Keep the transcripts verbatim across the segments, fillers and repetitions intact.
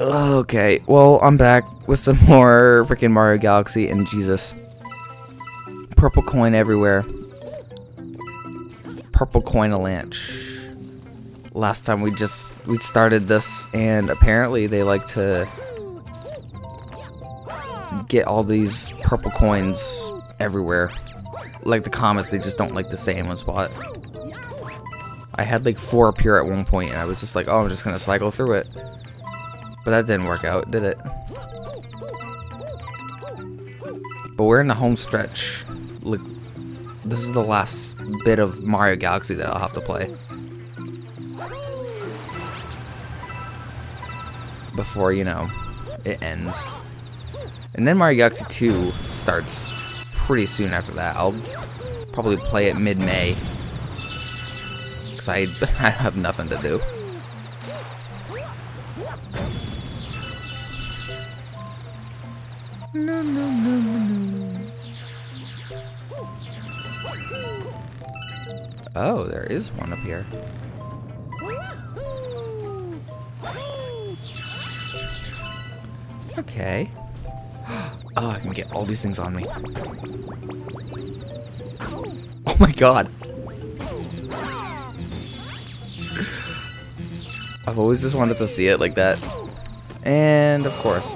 Okay, well, I'm back with some more freaking Mario Galaxy, and Jesus. Purple coin everywhere. Purple coin a lanch. Last time we just, we started this, and apparently they like to get all these purple coins everywhere. Like the comets, they just don't like to stay in one spot. I had like four up here at one point, and I was just like, oh, I'm just gonna cycle through it. But that didn't work out, did it? But we're in the home stretch. Look, this is the last bit of Mario Galaxy that I'll have to play before, you know, it ends. And then Mario Galaxy two starts pretty soon after that. I'll probably play it mid-May, because I, I have nothing to do. No, no, no, no, no. Oh, there is one up here. Okay. Oh, I can get all these things on me. Oh my god. I've always just wanted to see it like that. And, of course.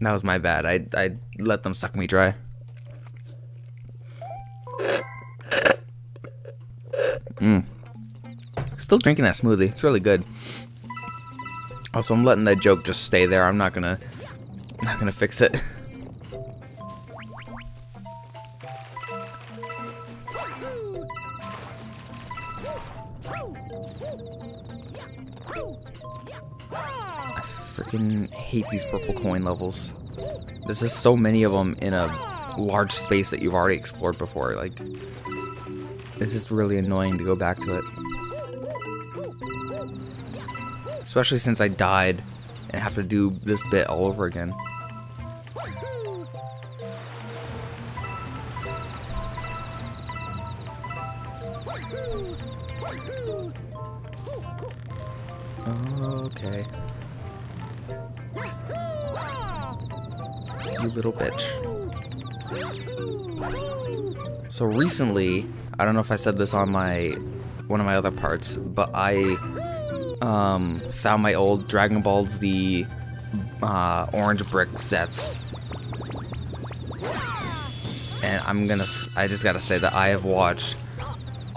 That was my bad. I, I let them suck me dry. Mm. Still drinking that smoothie. It's really good. Also, I'm letting that joke just stay there. I'm not gonna, not gonna fix it. I freaking hate these purple coin levels. There's just so many of them in a large space that you've already explored before. Like, it's just really annoying to go back to it. Especially since I died and have to do this bit all over again. Okay. You little bitch. So recently, I don't know if I said this on my one of my other parts, but I um, found my old Dragon Ball Z uh, orange brick sets, and I'm gonna. I just gotta say that I have watched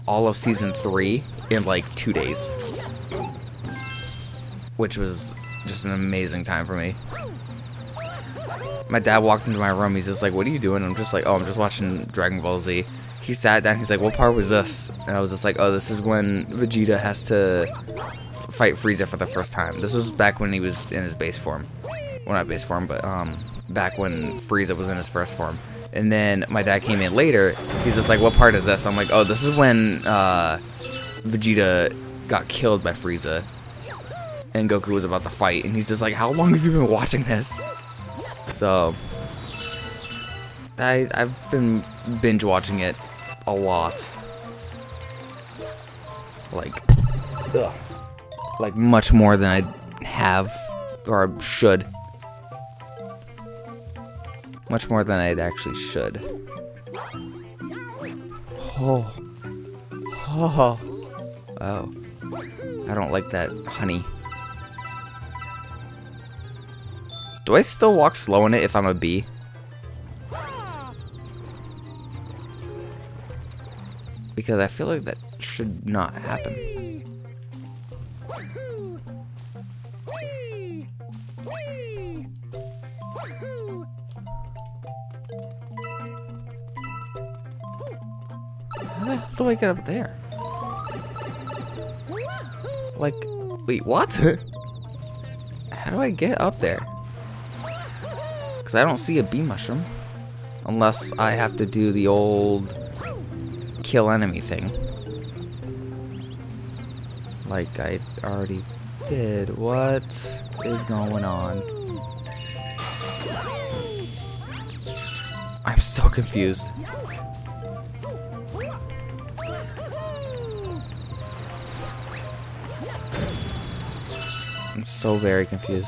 all of season three in like two days. Which was just an amazing time for me. My dad walked into my room, he's just like, what are you doing? I'm just like, oh, I'm just watching Dragon Ball Z. He sat down, he's like, what part was this? And I was just like, oh, this is when Vegeta has to fight Frieza for the first time. This was back when he was in his base form. Well, not base form, but um, back when Frieza was in his first form. And then my dad came in later, he's just like, what part is this? I'm like, oh, this is when uh, Vegeta got killed by Frieza. And Goku was about to fight, and he's just like, how long have you been watching this? So, I, I've been binge watching it a lot. Like, ugh. Like much more than I have, or should. Much more than I actually should. Oh. Oh. Oh. I don't like that honey. Do I still walk slow in it if I'm a bee? Because I feel like that should not happen. How the hell do I get up there? Like, wait, what? How do I get up there? Because I don't see a bee mushroom. Unless I have to do the old kill enemy thing. Like I already did. What is going on? I'm so confused. I'm so very confused.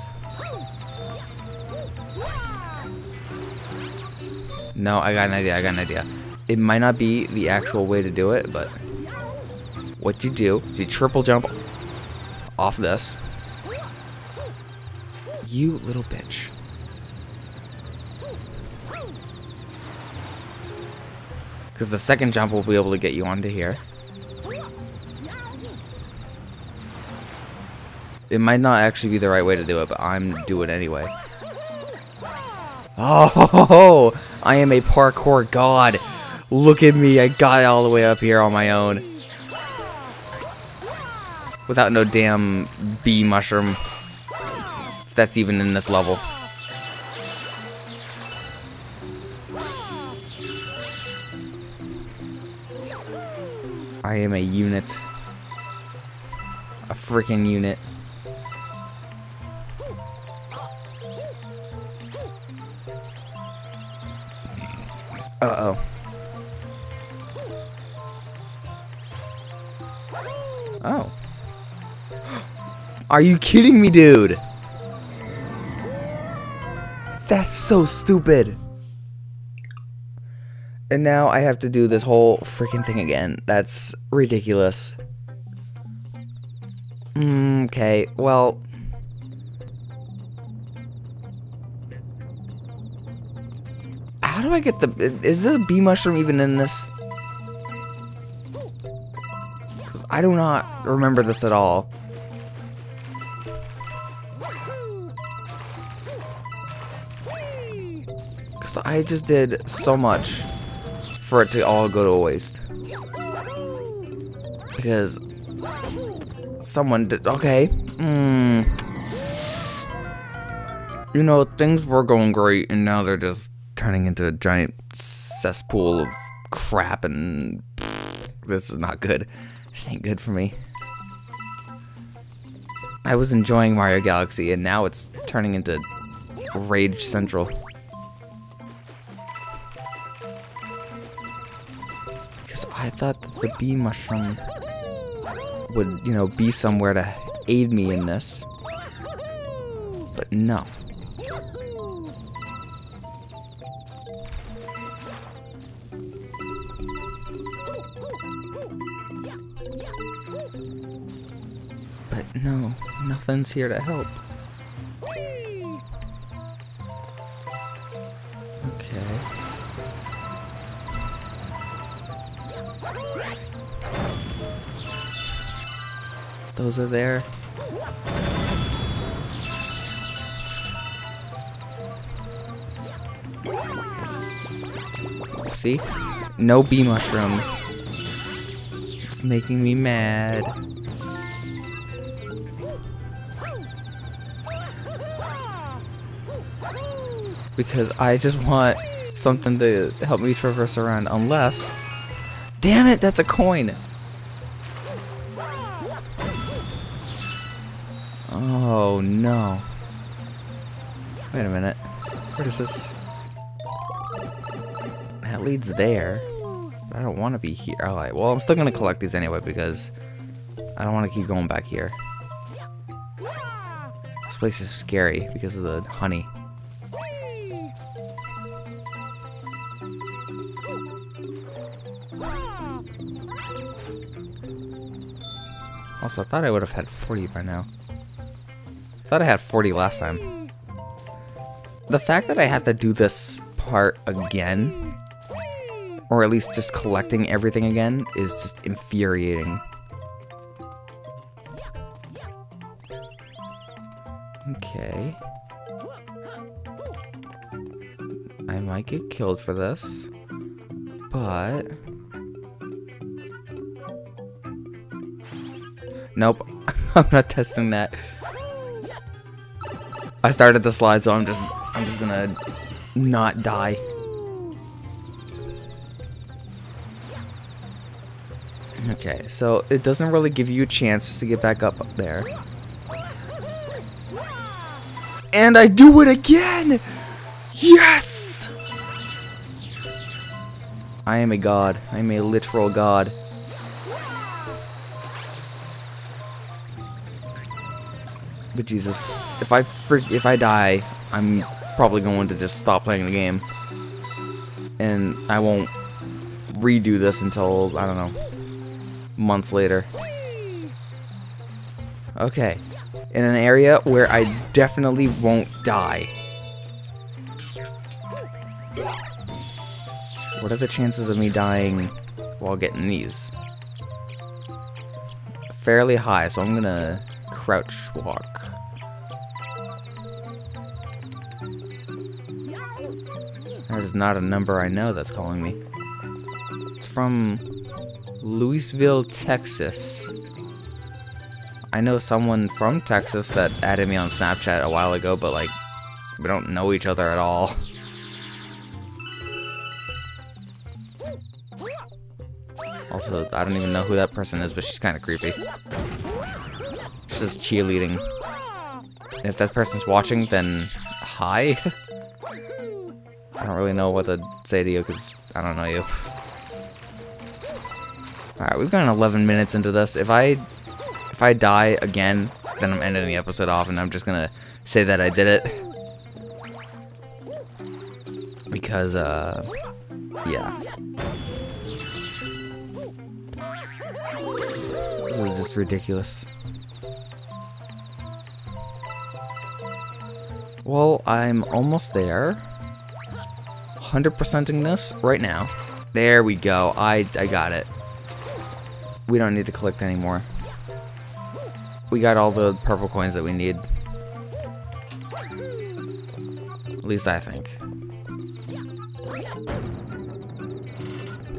No, I got an idea, I got an idea. It might not be the actual way to do it, but what you do is you triple jump off this. You little bitch. Because the second jump will be able to get you onto here. It might not actually be the right way to do it, but I'm doing it anyway. Oh, ho, ho, ho. I am a parkour god. Look at me, I got all the way up here on my own. Without no damn bee mushroom. If that's even in this level. I am a unit. A freaking unit. Uh-oh. Oh. Are you kidding me, dude? That's so stupid. And now I have to do this whole freaking thing again. That's ridiculous. Okay, mm well... How do I get the... Is the bee mushroom even in this? Because I do not remember this at all. Because I just did so much for it to all go to waste. Because... Someone did... Okay. Mm. You know, things were going great, and now they're just... turning into a giant cesspool of crap, and pfft, this is not good. This ain't good for me. I was enjoying Mario Galaxy, and now it's turning into Rage Central. Because I thought that the bee mushroom would, you know, be somewhere to aid me in this. But no. No, nothing's here to help. Okay. Those are there. See? No bee mushroom. It's making me mad. Because I just want something to help me traverse around, unless... Damn it, that's a coin! Oh no. Wait a minute. Where is this? That leads there. I don't want to be here. Alright, well, I'm still going to collect these anyway, because I don't want to keep going back here. This place is scary because of the honey. Also, I thought I would have had forty by now. I thought I had forty last time. The fact that I have to do this part again, or at least just collecting everything again, is just infuriating. Okay. I might get killed for this, but... Nope, I'm not testing that. I started the slide, so I'm just, I'm just gonna not die. Okay, so it doesn't really give you a chance to get back up there. And I do it again! Yes! I am a god. I am a literal god. But Jesus, if I freak, if I die, I'm probably going to just stop playing the game, and I won't redo this until, I don't know, months later. Okay, in an area where I definitely won't die. What are the chances of me dying while getting these? Fairly high, so I'm gonna crouch walk. That is not a number I know that's calling me. It's from Louisville, Texas. I know someone from Texas that added me on Snapchat a while ago, but like, we don't know each other at all. Also, I don't even know who that person is, but she's kind of creepy. She's just cheerleading. And if that person's watching, then hi. I don't really know what to say to you because I don't know you. Alright, we've gotten eleven minutes into this. If I if I die again, then I'm ending the episode off and I'm just gonna say that I did it. Because, uh, yeah. This is just ridiculous. Well, I'm almost there. one hundred percenting this right now. There we go. I, I got it. We don't need to collect anymore. We got all the purple coins that we need. At least I think.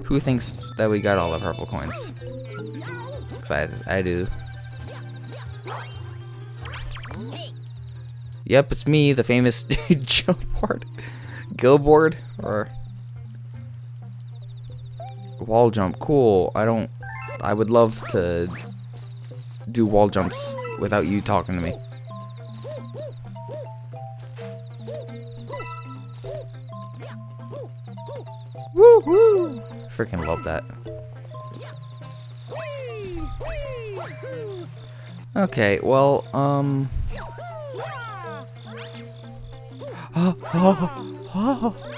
Who thinks that we got all the purple coins? I, I do. Yep, it's me, the famous Jill Ward. Gilboard or wall jump. Cool. I don't. I would love to do wall jumps without you talking to me. Woohoo! Freaking love that. Okay, well, um... Oh, oh, oh.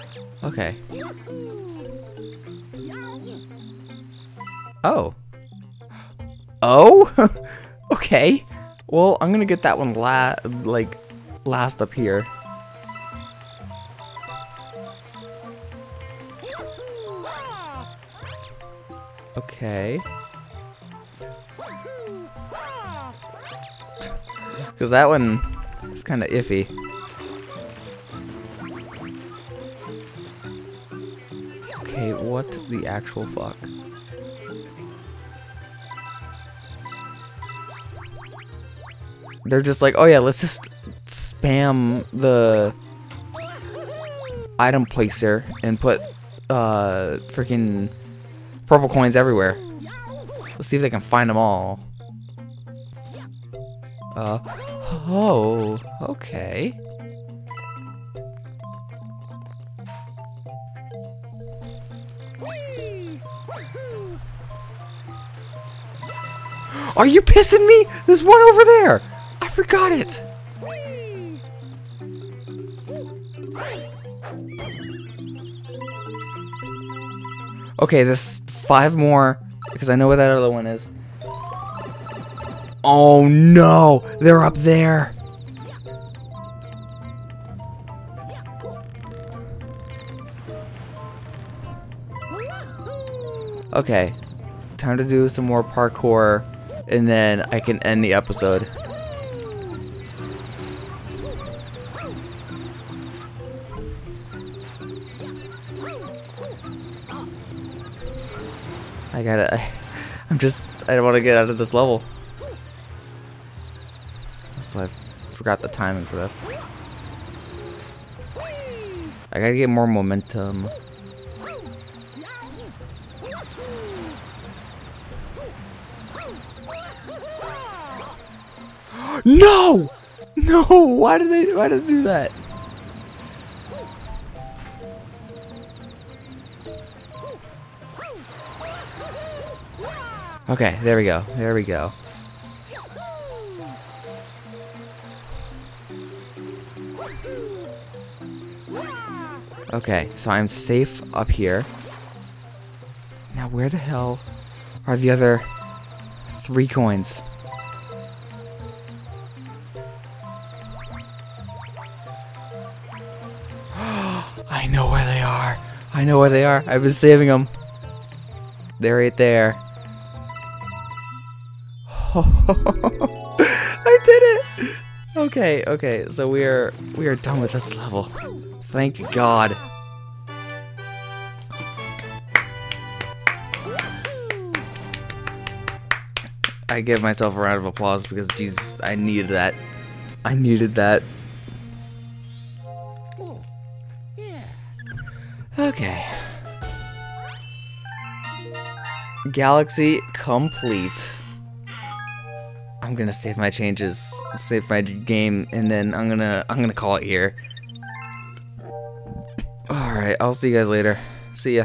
Okay. Oh. Oh? Okay. Well, I'm gonna get that one la- like, last up here. Okay. Because that one is kind of iffy. Okay, what the actual fuck? They're just like, oh yeah, let's just spam the item placer and put uh, freaking purple coins everywhere. Let's see if they can find them all. Uh, oh, okay. Are you pissing me? There's one over there. I forgot it. Okay, there's five more because I know where that other one is. Oh no! They're up there! Okay. Time to do some more parkour, and then I can end the episode. I gotta... I, I'm just... I don't want to get out of this level. So I forgot the timing for this. I gotta get more momentum. No! No! Why did they? Why did they do that? Okay, there we go. There we go. Okay, so I'm safe up here. Now where the hell are the other three coins? I know where they are. I know where they are. I've been saving them. They're right there. I did it! Okay, okay, so we are we are done with this level. Thank God. I give myself a round of applause because, Jesus, I needed that. I needed that. Okay. Galaxy complete. I'm gonna save my changes, save my game, and then I'm gonna I'm gonna call it here. All right, I'll see you guys later. See ya.